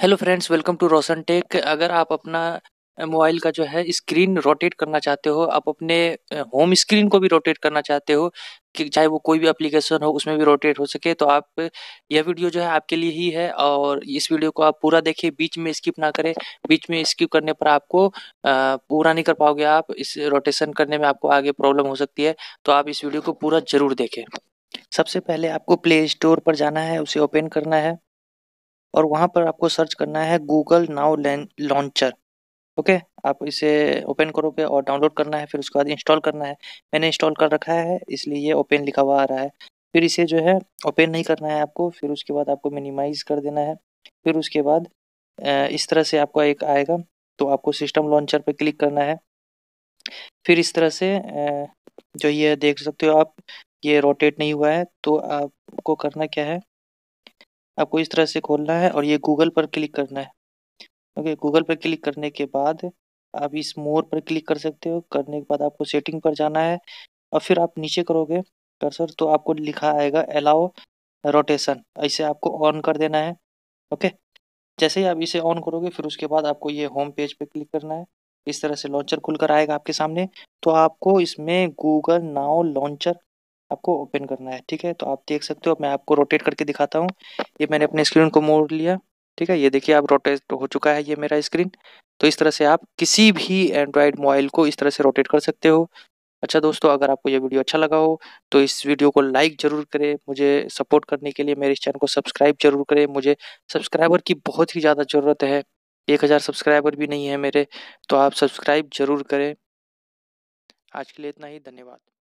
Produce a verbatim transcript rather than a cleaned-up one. Hello friends, welcome to Roshan tech. अगर आप अपना मोबाइल का जो है स्क्रीन रोटेट करना चाहते हो, आप अपने होम स्क्रीन को भी रोटेट करना चाहते हो कि चाहे वो कोई भी एप्लीकेशन हो उसमें भी रोटेट हो सके, तो आप यह वीडियो जो है आपके लिए ही है। और इस वीडियो को आप पूरा देखिए, बीच में स्किप ना करें। बीच में स्किप करने पर आपको पूरा नहीं कर पाओगे, आप इस रोटेशन करने में आपको आगे प्रॉब्लम हो सकती है। तो आप इस वीडियो को पूरा जरूर देखें। सबसे पहले आपको प्ले स्टोर पर जाना है, उसे ओपन करना है और वहाँ पर आपको सर्च करना है गूगल नाउ लॉन्चर। ओके, आप इसे ओपन करोगे और डाउनलोड करना है, फिर उसके बाद इंस्टॉल करना है। मैंने इंस्टॉल कर रखा है इसलिए ये ओपन लिखा हुआ आ रहा है। फिर इसे जो है ओपन नहीं करना है आपको, फिर उसके बाद आपको मिनिमाइज कर देना है। फिर उसके बाद इस तरह से आपका एक आएगा, तो आपको सिस्टम लॉन्चर पर क्लिक करना है। फिर इस तरह से जो ये देख सकते हो आप, ये रोटेट नहीं हुआ है, तो आपको करना क्या है, आपको इस तरह से खोलना है और ये गूगल पर क्लिक करना है। ओके, गूगल पर क्लिक करने के बाद आप इस मोर पर क्लिक कर सकते हो। करने के बाद आपको सेटिंग पर जाना है और फिर आप नीचे करोगे कर्सर तो आपको लिखा आएगा अलाउ रोटेशन, ऐसे आपको ऑन कर देना है। ओके, जैसे ही आप इसे ऑन करोगे फिर उसके बाद आपको ये होम पेज पर क्लिक करना है। इस तरह से लॉन्चर खुल कर आएगा आपके सामने, तो आपको इसमें गूगल नाउ लॉन्चर आपको ओपन करना है। ठीक है, तो आप देख सकते हो, मैं आपको रोटेट करके दिखाता हूँ। ये मैंने अपने स्क्रीन को मोड़ लिया, ठीक है, ये देखिए आप रोटेट हो चुका है ये मेरा स्क्रीन। तो इस तरह से आप किसी भी एंड्रॉयड मोबाइल को इस तरह से रोटेट कर सकते हो। अच्छा दोस्तों, अगर आपको ये वीडियो अच्छा लगा हो तो इस वीडियो को लाइक जरूर करें। मुझे सपोर्ट करने के लिए मेरे इस चैनल को सब्सक्राइब जरूर करें। मुझे सब्सक्राइबर की बहुत ही ज़्यादा ज़रूरत है, एक हज़ार सब्सक्राइबर भी नहीं है मेरे, तो आप सब्सक्राइब जरूर करें। आज के लिए इतना ही, धन्यवाद।